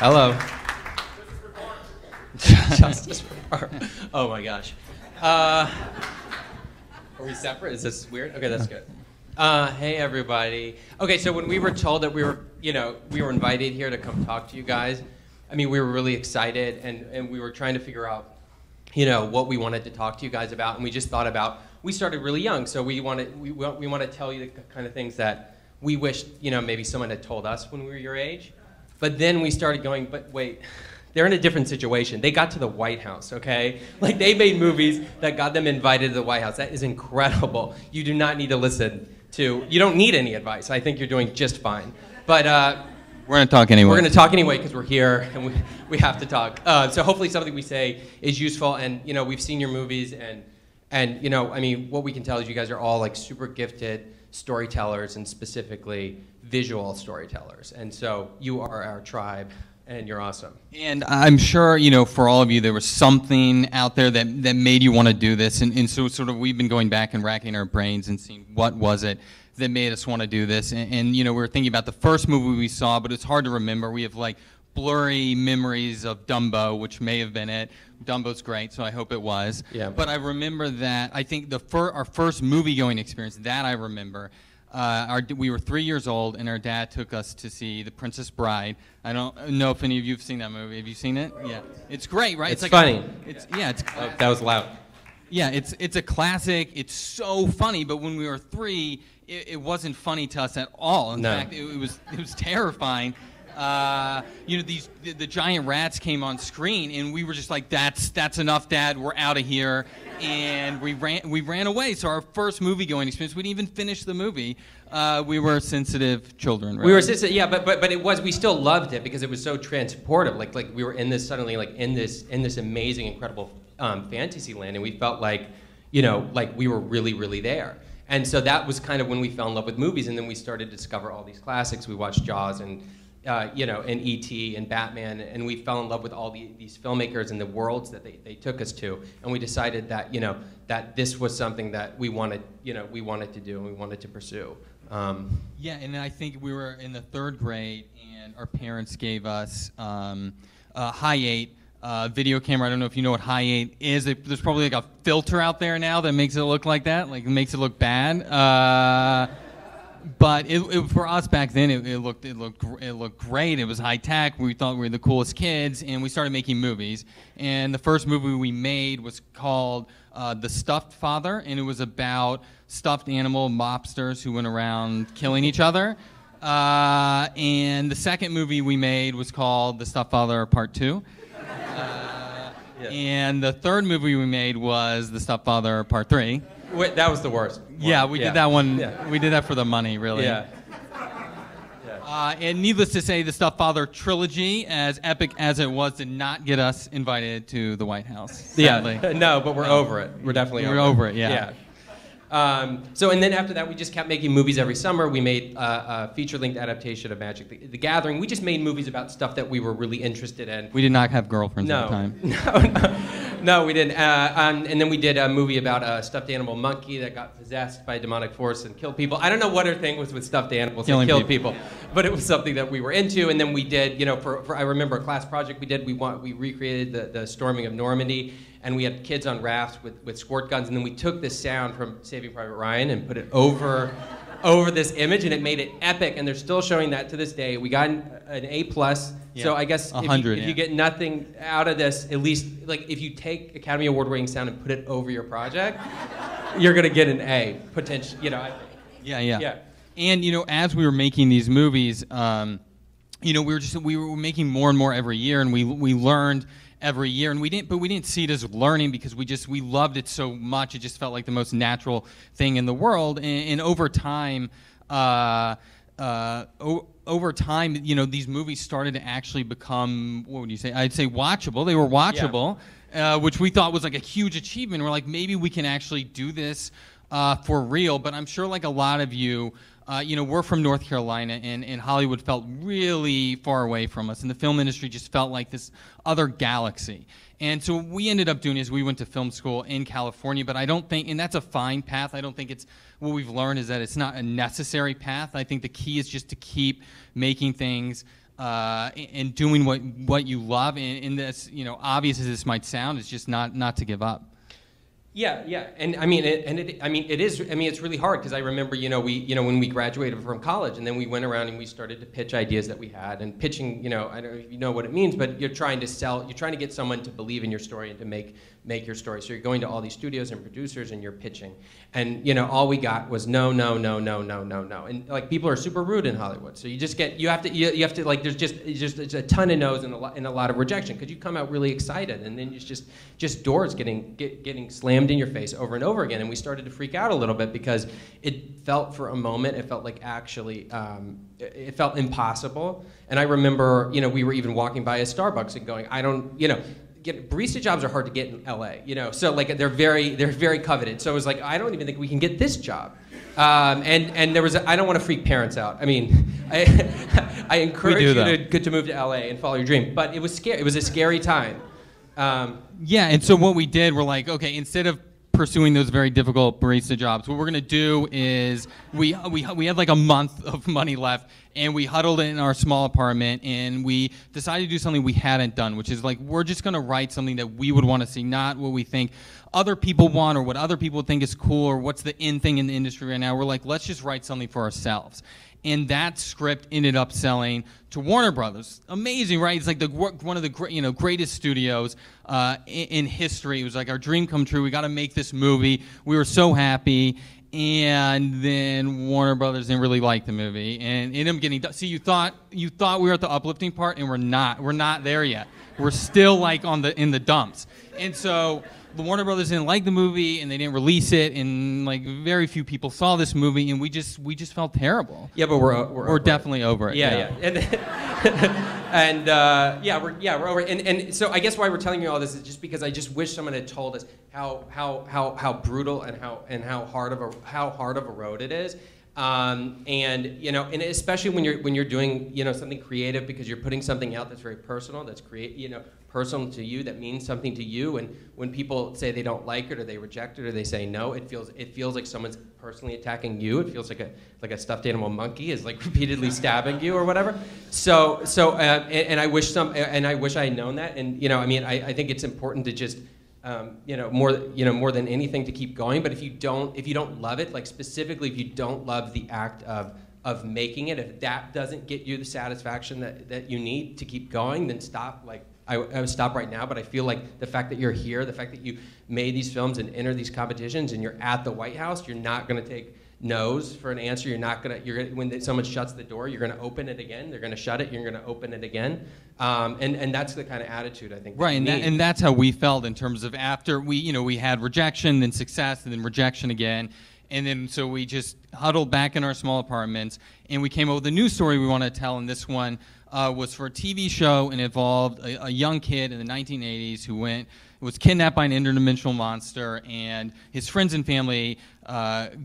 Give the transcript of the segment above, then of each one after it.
Hello. Justice for Barb. Oh my gosh. Are we separate? Is this weird? Okay, that's good. Hey everybody. Okay, so when we were told that we were invited here to come talk to you guys, I mean, we were really excited, and we were trying to figure out, you know, what we wanted to talk to you guys about, and we just thought about, we started really young, so we want to tell you the kind of things that we wished, you know, maybe someone had told us when we were your age. But then we started going, but wait, they're in a different situation. They got to the White House, okay? Like, they made movies that got them invited to the White House. That is incredible. You do not need to listen to, you don't need any advice. I think you're doing just fine. But we're gonna talk anyway. We're gonna talk anyway because we're here and we have to talk. So hopefully something we say is useful, and you know, we've seen your movies, and you know, I mean, what we can tell is you guys are all like super gifted storytellers, and specifically visual storytellers. And so you are our tribe, and you're awesome. And I'm sure, you know, for all of you, there was something out there that made you want to do this. And so sort of we've been going back and racking our brains and seeing what was it that made us want to do this. And you know, we were thinking about the first movie we saw, but it's hard to remember. We have like blurry memories of Dumbo, which may have been it. Dumbo's great, so I hope it was. Yeah. But I remember that, I think our first movie-going experience, that I remember, we were 3 years old, and our dad took us to see The Princess Bride. I don't know if any of you have seen that movie. Have you seen it? Yeah. It's great, right? It's like funny. It's classic. Oh, that was loud. Yeah, it's a classic. It's so funny, but when we were three, it wasn't funny to us at all. In fact, it was terrifying. You know, the giant rats came on screen, and we were just like, that's enough, Dad, we're out of here. And we ran away. So our first movie-going experience, we didn't even finish the movie. We were sensitive children, right? We were sensitive, yeah, but it was, we still loved it because it was so transportive. Like we were in this, suddenly like in this amazing, incredible fantasy land, and we felt like, you know, like we were really, really there. And so that was kind of when we fell in love with movies, and then we started to discover all these classics. We watched Jaws and E.T. and Batman, and we fell in love with all these filmmakers and the worlds that they took us to, and we decided that, you know, that this was something that we wanted, you know, we wanted to do and we wanted to pursue. Yeah, and I think we were in the third grade, and our parents gave us a Hi8 video camera. I don't know if you know what Hi8 is. There's probably like a filter out there now that makes it look like that, like makes it look bad. But for us back then, it looked great. It was high tech. We thought we were the coolest kids, and we started making movies. And the first movie we made was called The Stuffed Father, and it was about stuffed animal mobsters who went around killing each other. And the second movie we made was called The Stuffed Father Part 2. Yeah. And the third movie we made was The Stuffed Father Part 3. Wait, that was the worst one. Yeah, we did that one. Yeah. We did that for the money, really. Yeah. And needless to say, the Stuffed Father trilogy, as epic as it was, did not get us invited to the White House, sadly. Yeah, no, but we're over it. We're definitely over it. Yeah. So, and then after that, we just kept making movies every summer. We made a feature-length adaptation of Magic the Gathering. We just made movies about stuff that we were really interested in. We did not have girlfriends at the time. No, we didn't. And then we did a movie about a stuffed animal monkey that got possessed by a demonic force and killed people. I don't know what her thing was with stuffed animals that killed people, but it was something that we were into. And then we did, you know, I remember a class project we did. We recreated the storming of Normandy, and we had kids on rafts with squirt guns, and then we took this sound from Saving Private Ryan and put it over this image, and it made it epic, and they're still showing that to this day. We got an A+, so I guess if you get nothing out of this, at least like if you take Academy Award-winning sound and put it over your project, you're gonna get an A, potentially, you know. Yeah. And you know, as we were making these movies, you know, we were making more and more every year, and we learned every year, and we didn't see it as learning because we loved it so much. It just felt like the most natural thing in the world. And over time, you know, these movies started to actually become, what would you say? I'd say watchable. They were watchable, which we thought was like a huge achievement. We're like, maybe we can actually do this for real. But I'm sure, like a lot of you, you know, we're from North Carolina, and Hollywood felt really far away from us, and the film industry just felt like this other galaxy. And so what we ended up doing is we went to film school in California, but I don't think, and that's a fine path, I don't think it's, what we've learned is that it's not a necessary path. I think the key is just to keep making things and doing what you love, and that's, you know, obvious as this might sound, it's just not to give up. Yeah, yeah, and I mean, it is. I mean, it's really hard because I remember, when we graduated from college, and then we went around and we started to pitch ideas that we had. And pitching, I don't know if you know what it means, but you're trying to get someone to believe in your story and to make your story. So you're going to all these studios and producers, and you're pitching. And all we got was no, no, no, no, no, no, no. And like, people are super rude in Hollywood, so you have to like, there's a ton of no's and a lot of rejection, because you come out really excited, and then it's just doors getting slammed in your face over and over again. And we started to freak out a little bit, because it felt, for a moment, it felt like actually, it felt impossible. And I remember, we were even walking by a Starbucks and going, barista jobs are hard to get in LA, so like they're very coveted. So it was like, I don't even think we can get this job. And there was, I don't want to freak parents out. I mean, I encourage you to move to LA and follow your dream. But it was scary. It was a scary time. Yeah, and so what we did, we're like, okay, instead of pursuing those very difficult barista jobs, what we're gonna do is we had like a month of money left, and we huddled in our small apartment, and we decided to do something we hadn't done, which is like, we're just gonna write something that we would want to see, not what we think other people want or what other people think is cool or what's the in thing in the industry right now. We're like, let's just write something for ourselves. And that script ended up selling to Warner Brothers. Amazing, right? It's like one of the greatest studios in history. It was like our dream come true. We got to make this movie. We were so happy. And then Warner Brothers didn't really like the movie, and ended up getting. See, you thought we were at the uplifting part, and we're not. We're not there yet. We're still like in the dumps. And so the Warner Brothers didn't like the movie, and they didn't release it, and like very few people saw this movie, and we just felt terrible. Yeah, but we're definitely over it. Yeah. And we're over it. And so I guess why we're telling you all this is just because I just wish someone had told us how brutal and how hard of a road it is. And especially when you're doing something creative, because you're putting something out that's very personal, that's personal to you, that means something to you. And when people say they don't like it, or they reject it, or they say no, it feels like someone's personally attacking you. It feels like a stuffed animal monkey is like repeatedly stabbing you or whatever. So I wish I had known that. And I think it's important to just. More than anything, to keep going. But if you don't love it, like specifically if you don't love the act of making it, if that doesn't get you the satisfaction that you need to keep going, then stop. Like I would stop right now, but I feel like the fact that you're here, the fact that you made these films and enter these competitions, and you're at the White House, you're not going to take no's for an answer. When someone shuts the door, you're gonna open it again. They're gonna shut it. You're gonna open it again. And that's the kind of attitude I think. Right, and that's how we felt in terms of after we had rejection, then success, and then rejection again, and then so we just huddled back in our small apartments, and we came up with a new story we want to tell. And this one was for a TV show, and involved a young kid in the 1980s who was kidnapped by an interdimensional monster, and his friends and family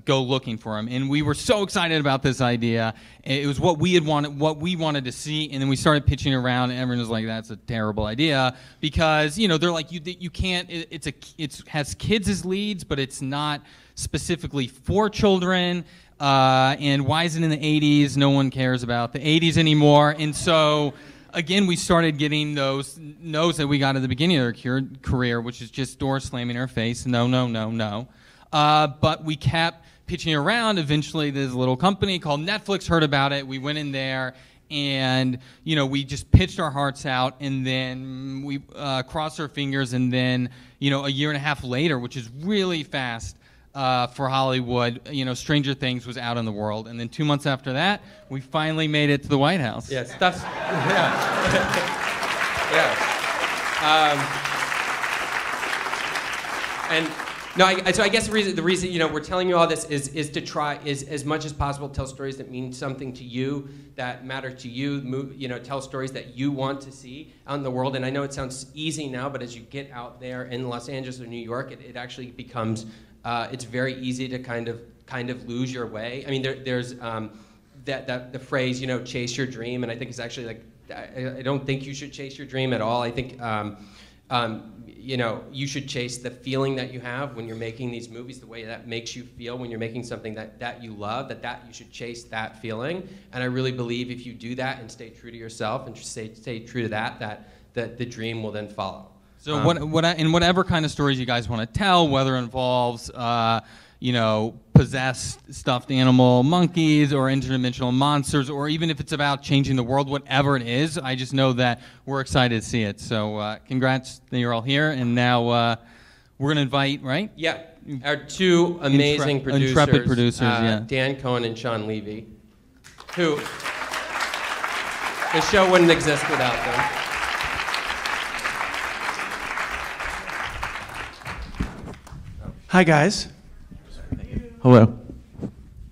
go looking for him. And we were so excited about this idea. It was what we wanted to see, and then we started pitching around, and everyone was like, that's a terrible idea, because they're like, you can't, it has kids as leads, but it's not specifically for children, and why is it in the 80s? No one cares about the 80s anymore. And so again, we started getting those no's that we got at the beginning of our career, which is just doors slamming our face, no, no, no, no. But we kept pitching around. Eventually, this little company called Netflix heard about it. We went in there, and we just pitched our hearts out, and then we crossed our fingers, and then a year and a half later, which is really fast for Hollywood, Stranger Things was out in the world, and then 2 months after that, we finally made it to the White House. Yeah, stuff's... Yeah. So I guess the reason we're telling you all this is to try, is as much as possible, tell stories that mean something to you, that matter to you. Tell stories that you want to see out in the world. And I know it sounds easy now, but as you get out there in Los Angeles or New York, it actually becomes it's very easy to kind of lose your way. I mean, there's that the phrase chase your dream, and I think it's actually like I don't think you should chase your dream at all. I think. you know, you should chase the feeling that you have when you're making these movies, the way that makes you feel when you're making something that you love, that you should chase that feeling. And I really believe if you do that and stay true to yourself and stay true to that the dream will then follow. So in whatever kind of stories you guys want to tell, whether it involves, you know, possessed stuffed animal monkeys or interdimensional monsters, or even if it's about changing the world, whatever it is, I just know that we're excited to see it. So congrats that you're all here. And now we're going to invite, right? Yeah, our two amazing intrepid producers, yeah. Dan Cohen and Shawn Levy, who the show wouldn't exist without them. Hi, guys. Hello.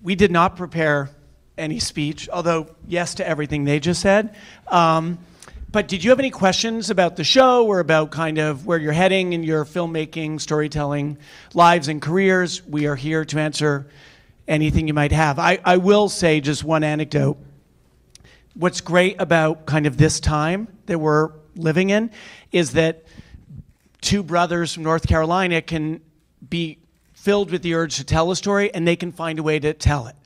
We did not prepare any speech, although yes to everything they just said. But did you have any questions about the show or about kind of where you're heading in your filmmaking, storytelling lives and careers? We are here to answer anything you might have. I will say just one anecdote. What's great about kind of this time that we're living in is that two brothers from North Carolina can be filled with the urge to tell a story, and they can find a way to tell it.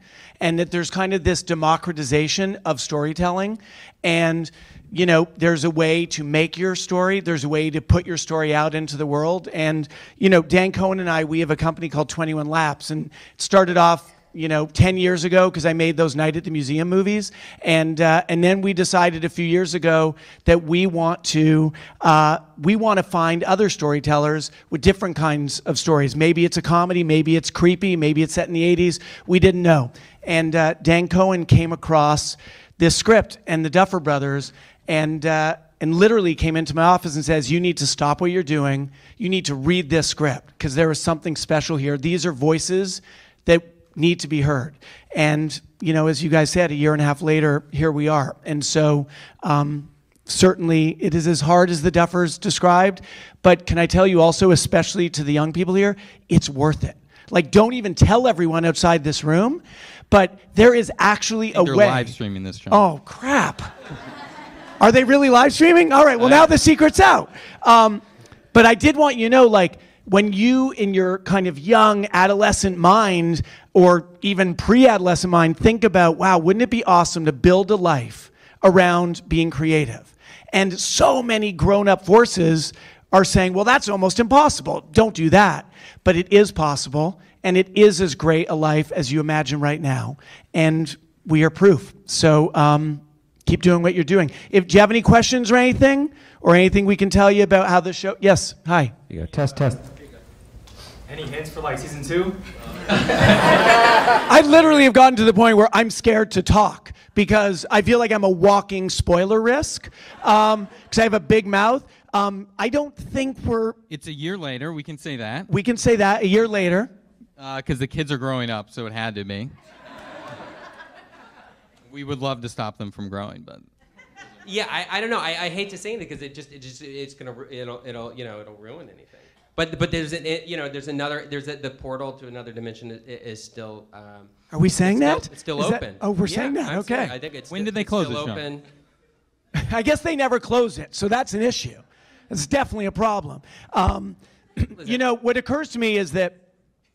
And that there's kind of this democratization of storytelling. And, you know, there's a way to make your story. There's a way to put your story out into the world. And, you know, Dan Cohen and I, we have a company called 21 Laps. And it started off, you know, 10 years ago, because I made those Night at the Museum movies. And then we decided a few years ago that we want to find other storytellers with different kinds of stories. Maybe it's a comedy, maybe it's creepy, maybe it's set in the 80s. We didn't know. And Dan Cohen came across this script and the Duffer Brothers, and literally came into my office and says, you need to stop what you're doing. You need to read this script, because there is something special here. These are voices that need to be heard. And, you know, as you guys said, a year and a half later, here we are. And so certainly it is as hard as the Duffers described, but can I tell you also, especially to the young people here, it's worth it. Like, don't even tell everyone outside this room, but there is actually a way. They're live streaming this, John. Oh, crap. Are they really live streaming? All right, well, now the secret's out. But I did want you to know, like, when you, in your kind of young adolescent mind, or even pre-adolescent mind, think about, wow, wouldn't it be awesome to build a life around being creative? And so many grown-up forces are saying, well, that's almost impossible. Don't do that. But it is possible, and it is as great a life as you imagine right now. And we are proof. So keep doing what you're doing. Do you have any questions or anything? Or anything we can tell you about how the show... Yes, hi. You go. Test. Any hints for, like, season 2? I literally have gotten to the point where I'm scared to talk because I feel like I'm a walking spoiler risk because I have a big mouth. I don't think we're... It's a year later. We can say that. We can say that a year later. Because the kids are growing up, so it had to be. We would love to stop them from growing, but... Yeah, I don't know. I hate to say anything because it'll ruin anything. But there's the portal to another dimension is still. Are we saying that? It's still open. Oh, we're saying that. Okay. I think it's. When did they close it? Open. I guess they never close it, so that's an issue. It's definitely a problem. You know, what occurs to me is that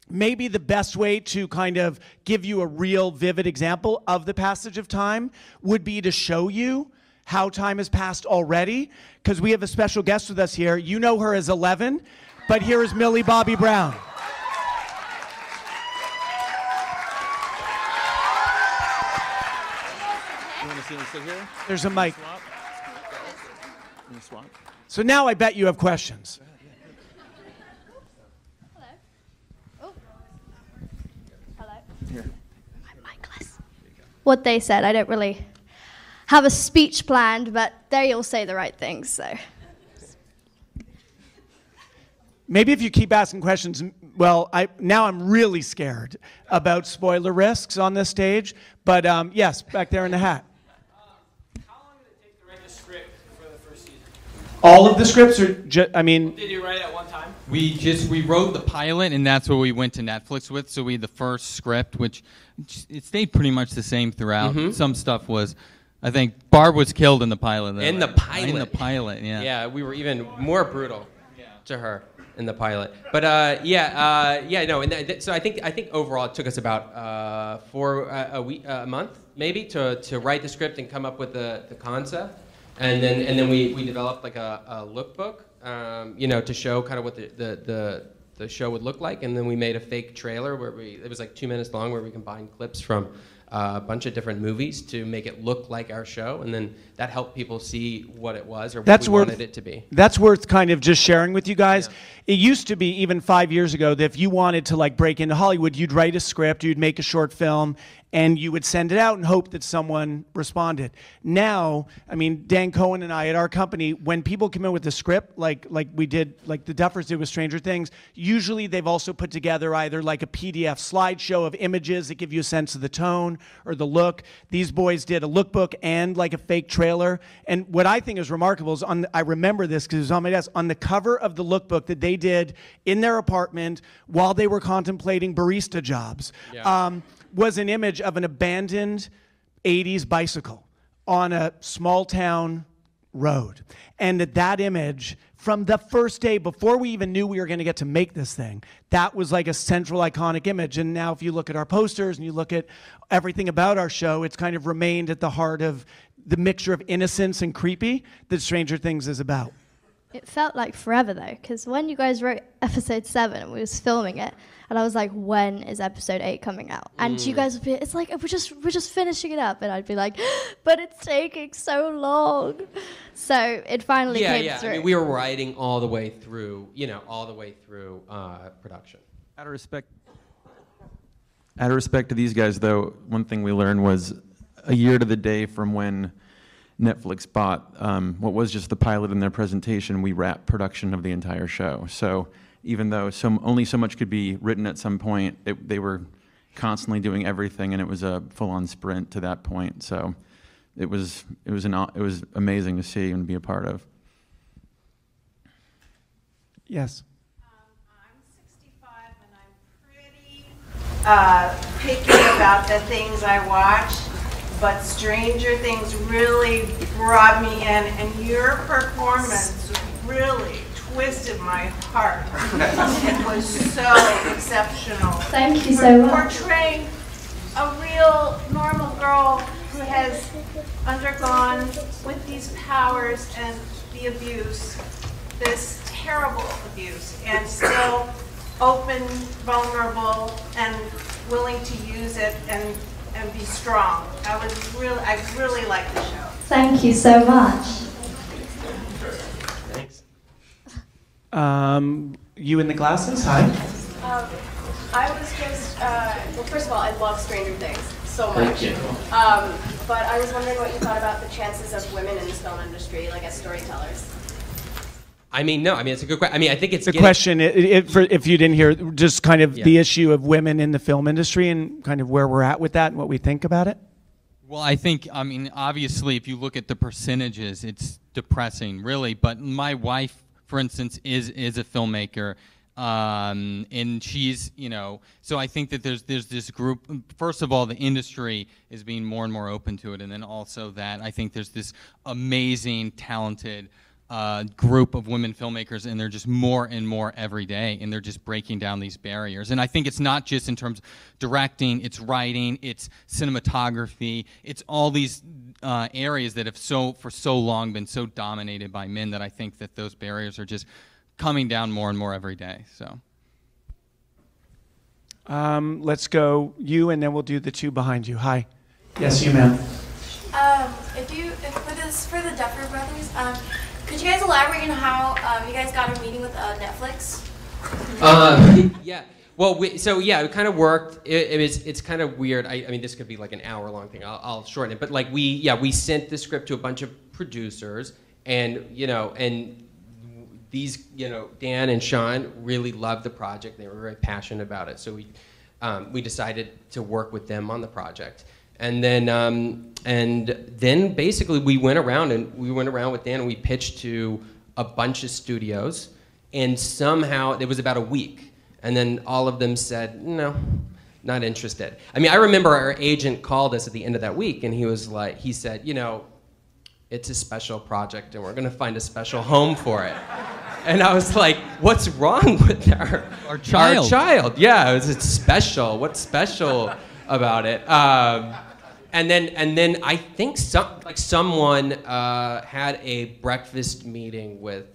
maybe the best way to kind of give you a real vivid example of the passage of time would be to show you how time has passed already, because we have a special guest with us here. You know her as 11, but here is Millie Bobby Brown. You want to see me sit here? There's a mic. Swap. So now I bet you have questions. Hello. Oh. Hello. Here. I'm micless. What they said, I don't really have a speech planned, but they all say the right things, so. Maybe if you keep asking questions, well, now I'm really scared about spoiler risks on this stage, but yes, back there in the hat. How long did it take to write the script for the first season? All of the scripts are did you write it at one time? We wrote the pilot, and that's what we went to Netflix with, so we had the first script, which it stayed pretty much the same throughout. Mm-hmm. Some stuff was... I think Barb was killed in the pilot. In the pilot? In the pilot, yeah. Yeah, we were even more brutal. to her in the pilot. But so I think overall it took us about a month maybe to write the script and come up with the concept, and then we developed like a lookbook, to show kind of what the show would look like, and then we made a fake trailer where it was like 2 minutes long where we combined clips from a bunch of different movies to make it look like our show, and then that helped people see what it was or what we wanted it to be. That's worth kind of just sharing with you guys. Yeah. It used to be, even 5 years ago, that if you wanted to like break into Hollywood, you'd write a script, you'd make a short film, and you would send it out and hope that someone responded. Now, I mean, Dan Cohen and I at our company, when people come in with a script, like we did, like the Duffers did with Stranger Things, usually they've also put together either like a PDF slideshow of images that give you a sense of the tone or the look. These boys did a lookbook and like a fake trailer. And what I think is remarkable is, I remember this because it was on my desk, on the cover of the lookbook that they did in their apartment while they were contemplating barista jobs. Yeah. Was an image of an abandoned 80s bicycle on a small town road. And that image, from the first day, before we even knew we were gonna get to make this thing, that was like a central iconic image. And now if you look at our posters and you look at everything about our show, it's kind of remained at the heart of the mixture of innocence and creepy that Stranger Things is about. It felt like forever though, because when you guys wrote episode 7 and we was filming it, and I was like, when is episode 8 coming out? And you guys would be, it's like, we're just finishing it up. And I'd be like, but it's taking so long. So it finally came through. I mean, we were writing all the way through, production. Out of respect to these guys though, one thing we learned was a year to the day from when Netflix bought what was just the pilot in their presentation, we wrapped production of the entire show. So even though only so much could be written at some point, they were constantly doing everything, and it was a full-on sprint to that point. So it was amazing to see and be a part of. Yes. I'm 65, and I'm pretty picky about the things I watch. But Stranger Things really brought me in, and your performance really twisted my heart. It was so exceptional. Thank you so much. Portraying a real normal girl who has undergone, with these powers and the abuse, this terrible abuse, and still open, vulnerable, and willing to use it and be strong. I really like the show. Thank you so much. Thanks. You in the glasses? Hi. I was just well, first of all, I love Stranger Things so much. Thank you. But I was wondering what you thought about the chances of women in the film industry, like as storytellers. I mean, no. I mean, it's a good question. I mean, I think it's the question. If you didn't hear, just kind of the issue of women in the film industry and kind of where we're at with that and what we think about it. Well, I think, I mean, obviously, if you look at the percentages, it's depressing, really. But my wife, for instance, is a filmmaker, and she's, so I think that there's this group. First of all, the industry is being more and more open to it, and then also that I think there's this amazing, talented group of women filmmakers, and they're just more and more every day, and they're just breaking down these barriers. And I think it's not just in terms of directing, it's writing, it's cinematography, it's all these areas that have for so long been so dominated by men that I think that those barriers are just coming down more and more every day. So let's go you, and then we'll do the two behind you. Hi. Yes, you ma'am. For the Duffer Brothers, could you guys elaborate on how you guys got a meeting with Netflix? Yeah. Well, we kind of worked. It's kind of weird. I mean, this could be like an hour-long thing. I'll shorten it. But like we sent the script to a bunch of producers, and these Dan and Shawn really loved the project. They were very passionate about it. So we decided to work with them on the project. And then basically we went around with Dan, and we pitched to a bunch of studios, and somehow it was about a week, and then all of them said no, not interested. I mean, I remember our agent called us at the end of that week, and he said, it's a special project, and we're going to find a special home for it. And I was like, what's wrong with her? Our child. Our child. Yeah, it's special. What's special about it? And then I think someone had a breakfast meeting with...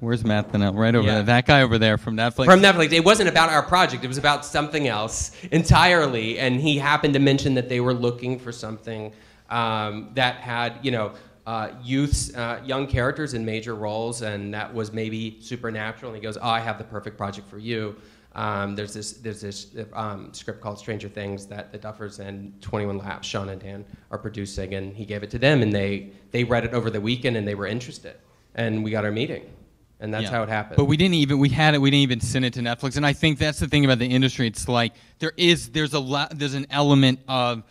Where's Matt Thinnell? Right over there. That guy over there from Netflix. From Netflix. It wasn't about our project. It was about something else entirely. And he happened to mention that they were looking for something that had, you know, young characters in major roles, and that was maybe supernatural. And he goes, "Oh, I have the perfect project for you." There's this script called Stranger Things that the Duffers and 21 Laps, Sean and Dan, are producing, and he gave it to them, and they read it over the weekend, and they were interested, and we got our meeting, and that's how it happened. But we didn't even send it to Netflix, and I think that's the thing about the industry. It's like there's an element of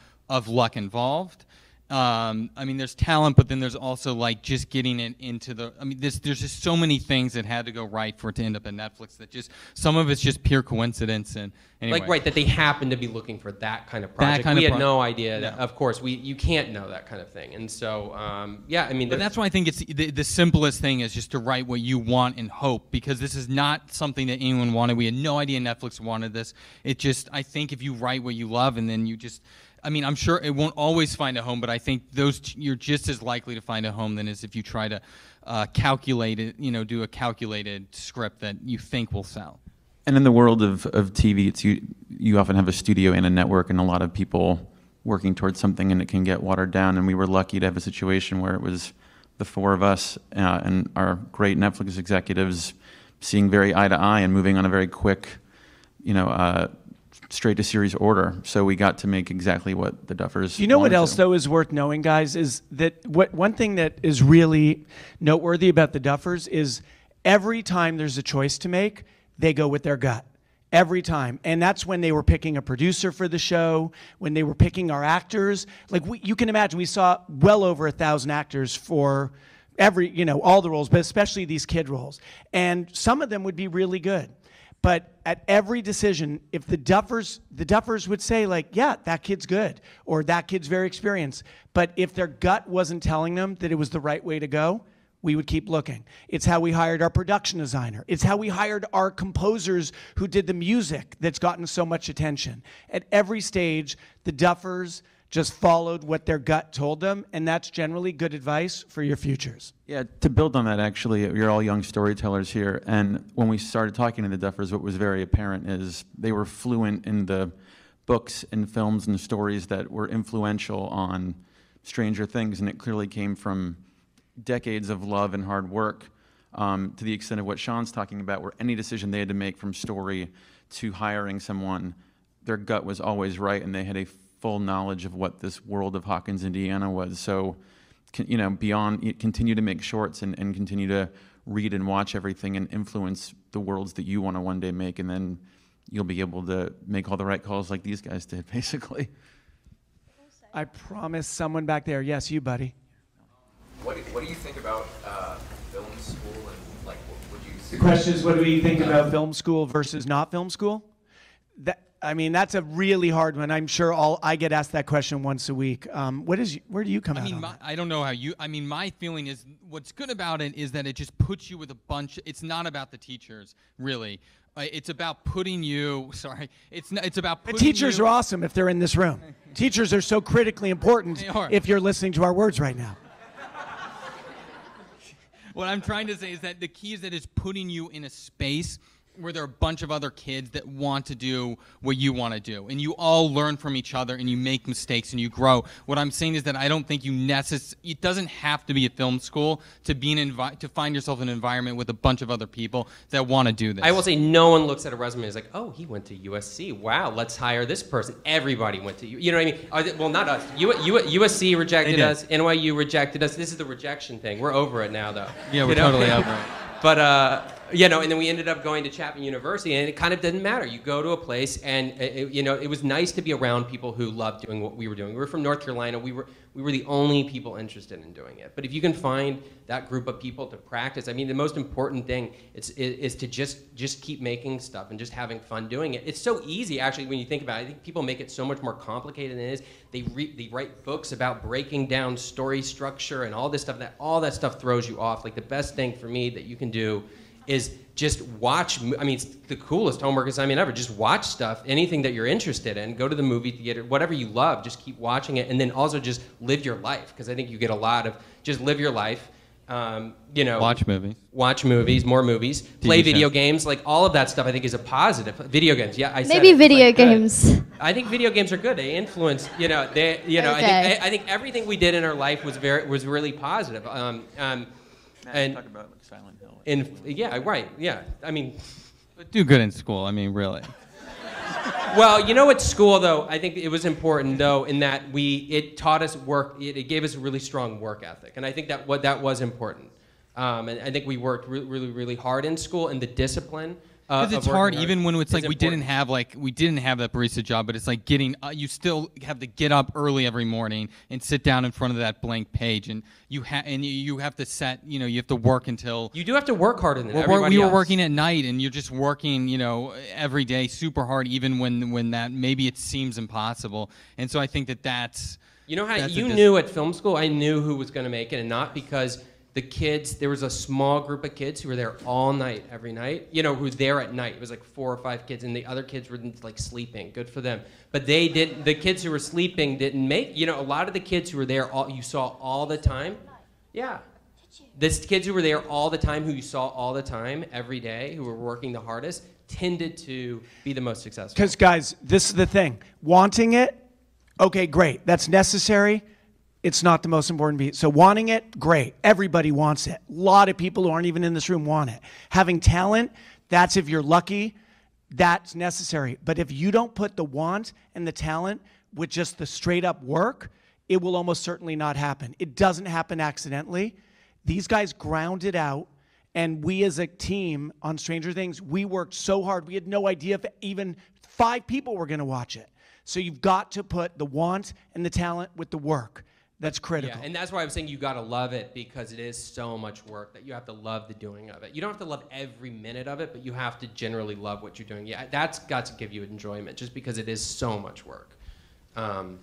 luck involved. I mean, there's talent, but then there's also like just getting it into the. I mean, there's just so many things that had to go right for it to end up at Netflix. That just some of it's just pure coincidence, and anyway. Like right that they happen to be looking for that kind of project. We had no idea. That, of course, you can't know that kind of thing, and so I mean, but that's why I think it's the simplest thing is just to write what you want and hope, because this is not something that anyone wanted. We had no idea Netflix wanted this. It just, I think if you write what you love and then you just. I mean, I'm sure it won't always find a home, but I think you're just as likely to find a home than as if you try to calculate it, you know, do a calculated script that you think will sell. And in the world of TV, it's you often have a studio and a network and a lot of people working towards something, and it can get watered down. And we were lucky to have a situation where it was the four of us and our great Netflix executives seeing very eye to eye and moving on a very quick, you know, straight to series order, so we got to make exactly what the Duffers. You know what else though is worth knowing, guys, is that one thing that is really noteworthy about the Duffers is every time there's a choice to make, they go with their gut. Every time. And that's when they were picking a producer for the show, when they were picking our actors. Like you can imagine, we saw well over 1,000 actors for every, you know, all the roles, but especially these kid roles. And some of them would be really good. But at every decision, if the Duffers would say like, yeah, that kid's good, or that kid's very experienced. But if their gut wasn't telling them that it was the right way to go, we would keep looking. It's how we hired our production designer. It's how we hired our composers who did the music that's gotten so much attention. At every stage, the Duffers just followed what their gut told them, and that's generally good advice for your futures. Yeah, to build on that, actually, you're all young storytellers here, and when we started talking to the Duffers, what was very apparent is they were fluent in the books and films and stories that were influential on Stranger Things, and it clearly came from decades of love and hard work, to the extent of what Sean's talking about, where any decision they had to make, from story to hiring someone, their gut was always right, and they had a full knowledge of what this world of Hawkins, Indiana was. So, you know, beyond, continue to make shorts and continue to read and watch everything and influence the worlds that you want to one day make, and then you'll be able to make all the right calls like these guys did, basically. I promise someone back there. Yes, you, buddy. What do you think about film school and, like, what would you say? The question is, what do you think about film school versus not film school? I mean, that's a really hard one. I'm sure I get asked that question once a week. Where do you come out? I mean, I don't know how you. I mean, my feeling is what's good about it is that it just puts you with a bunch. It's not about the teachers, really. It's about putting you. Sorry, it's about. Putting the teachers are awesome if they're in this room. Teachers are so critically important. If you're listening to our words right now. What I'm trying to say is that the key is that it's putting you in a space where there are a bunch of other kids that want to do what you want to do. And you all learn from each other, and you make mistakes, and you grow. What I'm saying is that I don't think you it doesn't have to be a film school to be to find yourself in an environment with a bunch of other people that want to do this. I will say no one looks at a resume and is like, oh, he went to USC. Wow, let's hire this person. Everybody went to, you know what I mean? Well, not us. USC rejected us. NYU rejected us. This is the rejection thing. We're over it now, though. Yeah, we're totally over it. But, you know, and then we ended up going to Chapman University, and it kind of didn't matter. You go to a place, and you know, it was nice to be around people who loved doing what we were doing. We were from North Carolina. We were the only people interested in doing it. But if you can find that group of people to practice, I mean, the most important thing is to just keep making stuff and just having fun doing it. It's so easy, actually, when you think about it. I think people make it so much more complicated than it is. They write books about breaking down story structure and all this stuff. All that stuff throws you off. Like, the best thing for me that you can do is just watch. I mean, it's the coolest homework assignment ever. Just watch stuff, anything that you're interested in. Go to the movie theater, whatever you love. Just keep watching it, and then also just live your life, because I think you get a lot of just live your life. You know, watch movies, more movies, play video games, like all of that stuff. I think is a positive. Video games, yeah, I said maybe video games. I think video games are good. They influence, you know, they, you know, I think everything we did in our life was really positive. And talk about like Silent Hill. And yeah, right, yeah. I mean, but do good in school. I mean, really. Well, you know, at school though, I think it was important though in that it taught us work. It gave us a really strong work ethic, and I think that that was important. And I think we worked really hard in school, and the discipline. Because it's hard, even when it's like we didn't have that barista job, but it's like getting you still have to get up early every morning and sit down in front of that blank page, and you have to set, you know, you have to work until you do have to work harder than everybody else. We were working at night, and you're just working, you know, every day super hard, even when that maybe it seems impossible. And so I think that's you know how you knew at film school, I knew who was going to make it, and not because. The kids, there was a small group of kids who were there all night, every night, you know, who were there at night. It was like 4 or 5 kids, and the other kids were like sleeping. Good for them. But they didn't, the kids who were sleeping didn't make, you know, a lot of the kids who were there, you saw all the time. Yeah. The kids who were there all the time, who you saw all the time, every day, who were working the hardest, tended to be the most successful. Because, guys, this is the thing. Wanting it, okay, great. That's necessary. It's not the most important piece. So wanting it, great. Everybody wants it. A lot of people who aren't even in this room want it. Having talent, that's if you're lucky, that's necessary. But if you don't put the want and the talent with just the straight up work, it will almost certainly not happen. It doesn't happen accidentally. These guys ground it out, and we as a team on Stranger Things, we worked so hard. We had no idea if even 5 people were gonna watch it. So you've got to put the want and the talent with the work. That's critical. Yeah, and that's why I'm saying you gotta love it, because it is so much work that you have to love the doing of it. You don't have to love every minute of it, but you have to generally love what you're doing. Yeah, that's got to give you enjoyment, just because it is so much work. Oh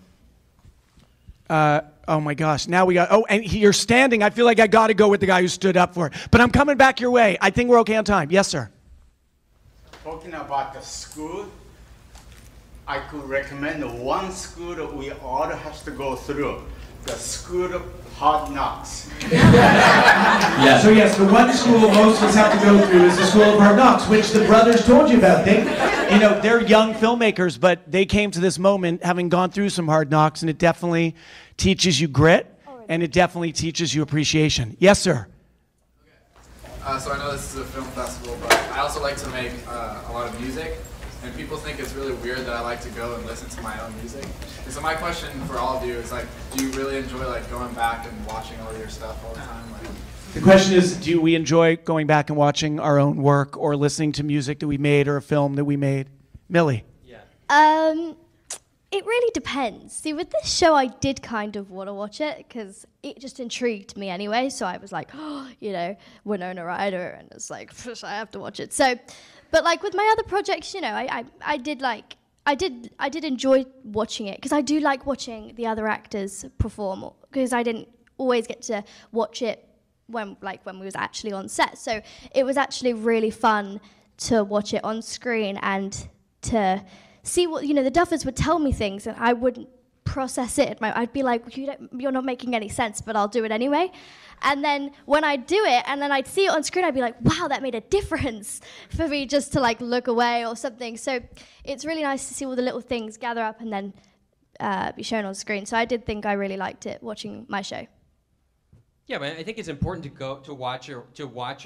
my gosh, now we got, oh, and you're standing. I feel like I gotta go with the guy who stood up for it. But I'm coming back your way. I think we're okay on time. Yes, sir. Talking about the school, I could recommend one school that we all have to go through. The school of hard knocks. Yes. So yes, the one school most of us have to go through is the school of hard knocks, which the brothers told you about. They, you know, they're young filmmakers, but they came to this moment having gone through some hard knocks, and it definitely teaches you grit, and it definitely teaches you appreciation. Yes, sir. Okay. So I know this is a film festival, but I also like to make a lot of music. And people think it's really weird that I like to go and listen to my own music. And so my question for all of you is, like, do you really enjoy, like, going back and watching all your stuff all the time? Like, the question is, do we enjoy going back and watching our own work or listening to music that we made or a film that we made? Millie? Yeah. It really depends. See, with this show, I did kind of want to watch it because it just intrigued me anyway. So I was like, oh, you know, Winona Ryder, and it's like, I have to watch it. So, but like with my other projects, you know, I did enjoy watching it, because I do like watching the other actors perform, because I didn't always get to watch it when we was actually on set. So it was actually really fun to watch it on screen and to see what, you know, the Duffers would tell me things and I wouldn't process it. I'd be like, you're not making any sense, but I'll do it anyway. And then when I'd do it and then I'd see it on screen, I'd be like, wow, that made a difference for me just to like look away or something. So it's really nice to see all the little things gather up and then be shown on screen. So I did think I really liked it watching my show. Yeah, but I think it's important to go to watch your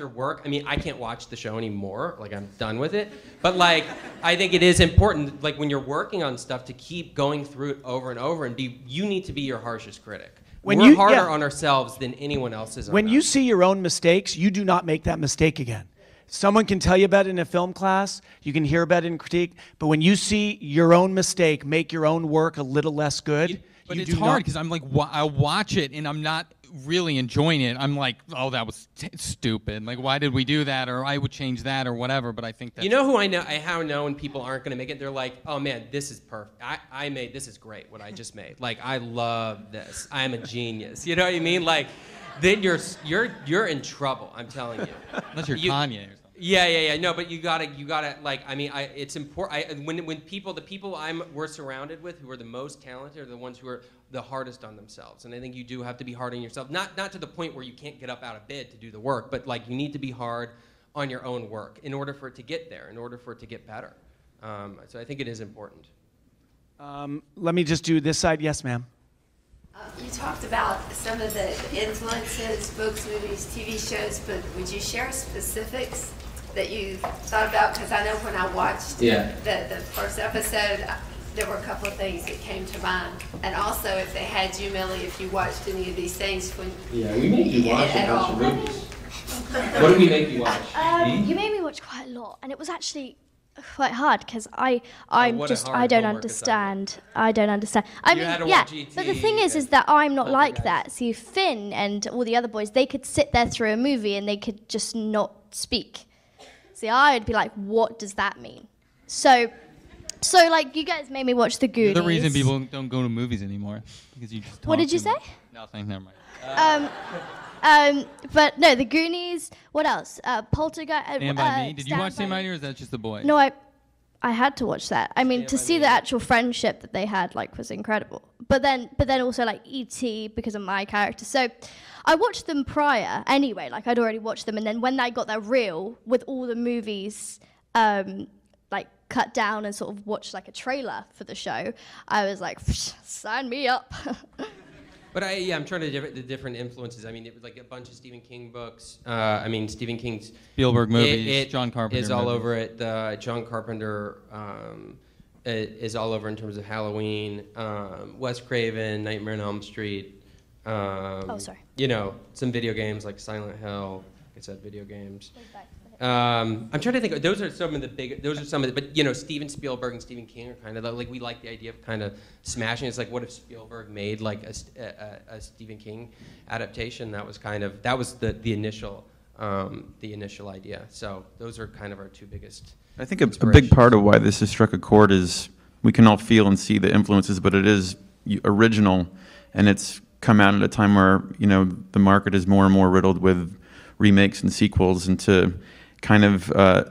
work. I mean, I can't watch the show anymore. Like, I'm done with it. But like, I think it is important, like when you're working on stuff, to keep going through it over and over, and you need to be your harshest critic. We're harder on ourselves than anyone else is. When you see your own mistakes, you do not make that mistake again. Someone can tell you about it in a film class, you can hear about it in critique, but when you see your own mistake, make your own work a little less good. But it's hard, because I'm like, I watch it and I'm not really enjoying it. I'm like, oh, that was stupid. Like, why did we do that? Or I would change that or whatever. But I think that's... You know who I know when people aren't going to make it? They're like, oh man, this is perfect. This is great, what I just made. Like, I love this. I'm a genius. You know what I mean? Like, then you're in trouble, I'm telling you. Unless you're Kanye or something. Yeah. No, but you gotta like. I mean, it's important. When the people we're surrounded with who are the most talented are the ones who are the hardest on themselves. And I think you do have to be hard on yourself. Not to the point where you can't get up out of bed to do the work, but like you need to be hard on your own work in order for it to get there, in order for it to get better. So I think it is important. Let me just do this side. Yes, ma'am. You talked about some of the influences, books, movies, TV shows, but would you share specifics that you thought about? Because I know when I watched the first episode, there were a couple of things that came to mind. And also, if they had you, Millie, if you watched any of these things. When we made you watch a bunch of movies. What did we make you watch? You made me watch quite a lot, and it was actually quite hard because I don't understand. I mean, yeah, but the thing is that I'm not like that. See, Finn and all the other boys, they could sit there through a movie and they could just not speak. See, I would be like, what does that mean? So like, you guys made me watch The Goonies. You're the reason people don't go to movies anymore, because you just talk. What did you say? Nothing. Never mind. But no, The Goonies. What else? Poltergeist. Stand by Me. Did you watch Stand by Me, or is that just the boy? No, I had to watch that. I mean, to see the actual friendship that they had, like, was incredible. But then also like E.T. because of my character. So, I watched them prior anyway. Like, I'd already watched them, and then when I got their reel with all the movies, like cut down and sort of watched like a trailer for the show, I was like, sign me up. But I'm trying to the different influences. I mean, it was like a bunch of Stephen King books. I mean, Stephen King's Spielberg movies, John Carpenter is all over it. John Carpenter is all over in terms of Halloween, Wes Craven, Nightmare on Elm Street. You know, some video games like Silent Hill. Like I said, video games. I'm trying to think. Those are some of the big. Those are some of the. But you know, Steven Spielberg and Stephen King are kind of like, we like the idea of kind of smashing. It's like, what if Spielberg made like a Stephen King adaptation? That was kind of the initial idea. So those are kind of our two biggest. I think a big part of why this has struck a chord is we can all feel and see the influences, but it is original, and it's come out at a time where the market is more and more riddled with remakes and sequels, and to kind of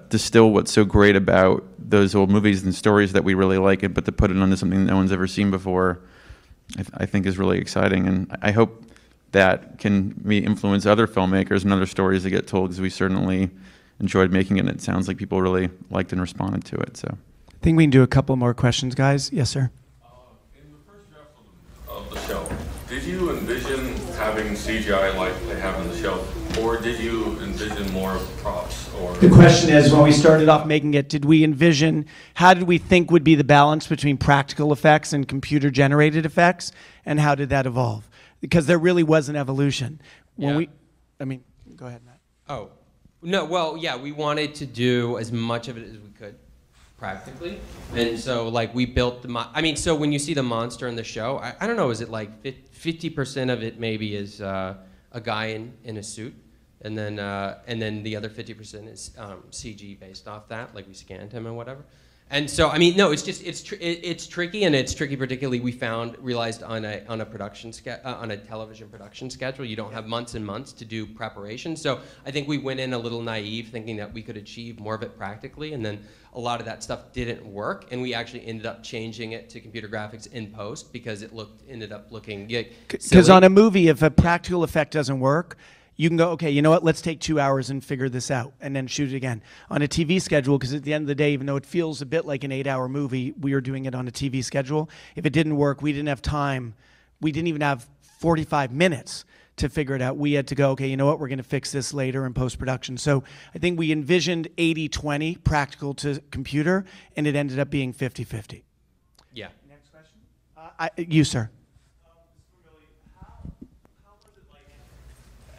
distill what's so great about those old movies and stories that we really like, but to put it onto something that no one's ever seen before, I think is really exciting. And I hope that can influence other filmmakers and other stories that get told, because we certainly enjoyed making it, and it sounds like people really liked and responded to it. So I think we can do a couple more questions, guys. Yes, sir. In the first draft of the show, did you envision having CGI like they have in the show? Or did you envision more of props? Or the question is, when we started off making it, did we envision, how did we think would be the balance between practical effects and computer-generated effects, and how did that evolve? Because there really was an evolution. Go ahead, Matt. Oh, no, well, yeah, we wanted to do as much of it as we could, practically. And so, like, we built so when you see the monster in the show, I don't know, is it like 50% of it maybe is a guy in a suit? And then the other 50% is CG based off that, like we scanned him and whatever. And so, I mean, no, it's just it's tricky, and it's tricky particularly we realized on a production on a television production schedule, you don't have months and months to do preparation. So I think we went in a little naive, thinking that we could achieve more of it practically, and then a lot of that stuff didn't work, and we actually ended up changing it to computer graphics in post because it ended up looking silly. Because on a movie, if a practical effect doesn't work, you can go, okay, you know what, let's take 2 hours and figure this out, and then shoot it again. On a TV schedule, because at the end of the day, even though it feels a bit like an 8-hour movie, we were doing it on a TV schedule. If it didn't work, we didn't have time. We didn't even have 45 minutes to figure it out. We had to go, okay, you know what, we're going to fix this later in post-production. So I think we envisioned 80-20 practical to computer, and it ended up being 50-50. Yeah. Next question? You, sir.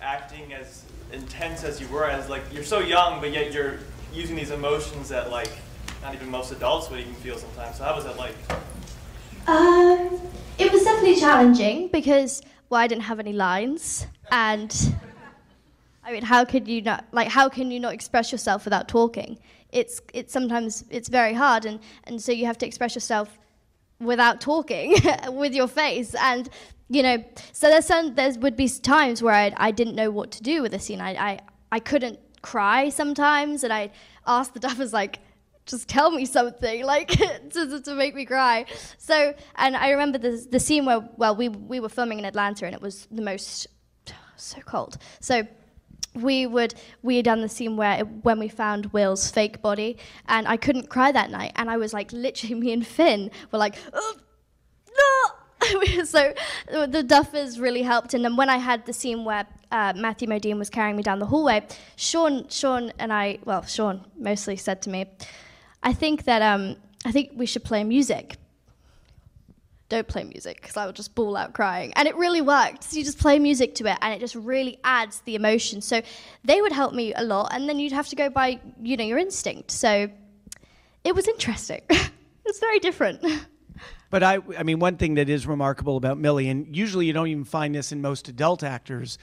Acting as intense as you were, as like you're so young, but yet you're using these emotions that like not even most adults would even feel sometimes. So how was that like? It was definitely challenging because I didn't have any lines, and I mean, how can you not express yourself without talking? It's sometimes very hard, and so you have to express yourself without talking with your face. And so there would be times where I didn't know what to do with a scene. I couldn't cry sometimes, and I'd ask the Duffers, like, just tell me something, like, to make me cry. So, and I remember the scene where, well, we were filming in Atlanta, and it was the most, so cold. So we had done the scene where when we found Will's fake body, and I couldn't cry that night, and I was like, literally, me and Finn were like, oh, no. So the Duffers really helped. And then when I had the scene where Matthew Modine was carrying me down the hallway, Shawn mostly said to me, I think we should play music. Don't play music, because I would just bawl out crying. And it really worked. So you just play music to it, and it just really adds the emotion. So they would help me a lot, and then you'd have to go by, you know, your instinct. So it was interesting. It's very different. But I mean, one thing that is remarkable about Millie, and usually you don't even find this in most adult actors,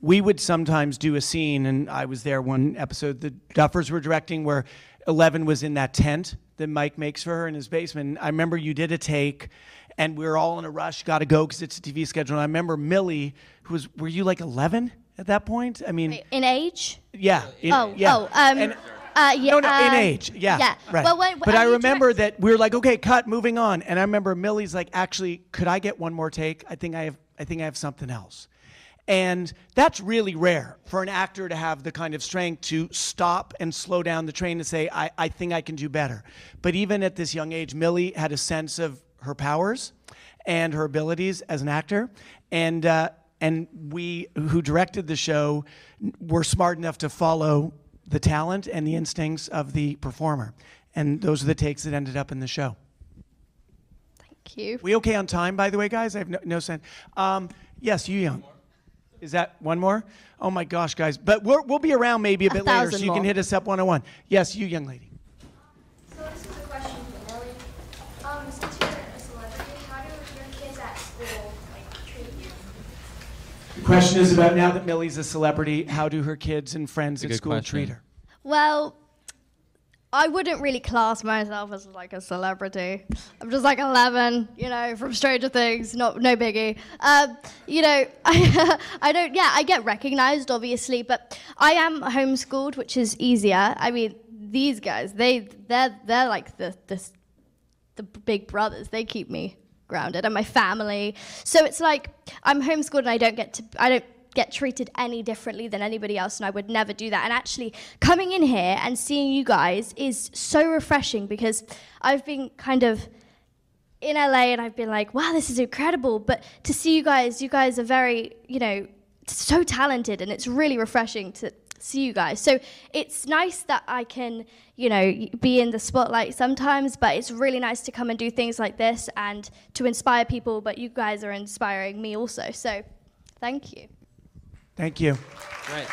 we would sometimes do a scene, and I was there one episode the Duffers were directing where Eleven was in that tent that Mike makes for her in his basement. And I remember you did a take, and we were all in a rush, got to go because it's a TV schedule. And I remember Millie, who was, were you like 11 at that point? I mean, in age? Yeah. In age, yeah. Right. Well, but I remember that we were like, okay, cut, moving on. And I remember Millie's like, actually, could I get one more take? I think I have something else. And that's really rare for an actor to have the kind of strength to stop and slow down the train and say, I think I can do better. But even at this young age, Millie had a sense of her powers and her abilities as an actor. And we, who directed the show, were smart enough to follow the talent and the instincts of the performer. And those are the takes that ended up in the show. Thank you. We okay on time, by the way, guys? I have no sense. Yes, you young. Is that one more? Oh my gosh, guys. But we'll be around maybe a bit later, so you can hit us up one-on-one. Yes, you young lady. So this is a question for Millie. Since you're a celebrity, how do your kids at school treat you? The question is about now that Millie's a celebrity, how do her kids and friends at school treat her? Well, I wouldn't really class myself as like a celebrity. I'm just like 11, you know, from Stranger Things, no biggie. You know, I get recognized, obviously, but I am homeschooled, which is easier. I mean, these guys, they're like the big brothers. They keep me grounded, and my family. So it's like I'm homeschooled, and I don't get treated any differently than anybody else, and I would never do that. And actually, coming in here and seeing you guys is so refreshing, because I've been kind of in LA, and I've been like, wow, this is incredible. But to see you guys are very, you know, so talented, and it's really refreshing to see you guys. So it's nice that I can, you know, be in the spotlight sometimes, but it's really nice to come and do things like this and to inspire people, but you guys are inspiring me also. So thank you. Thank you. Right.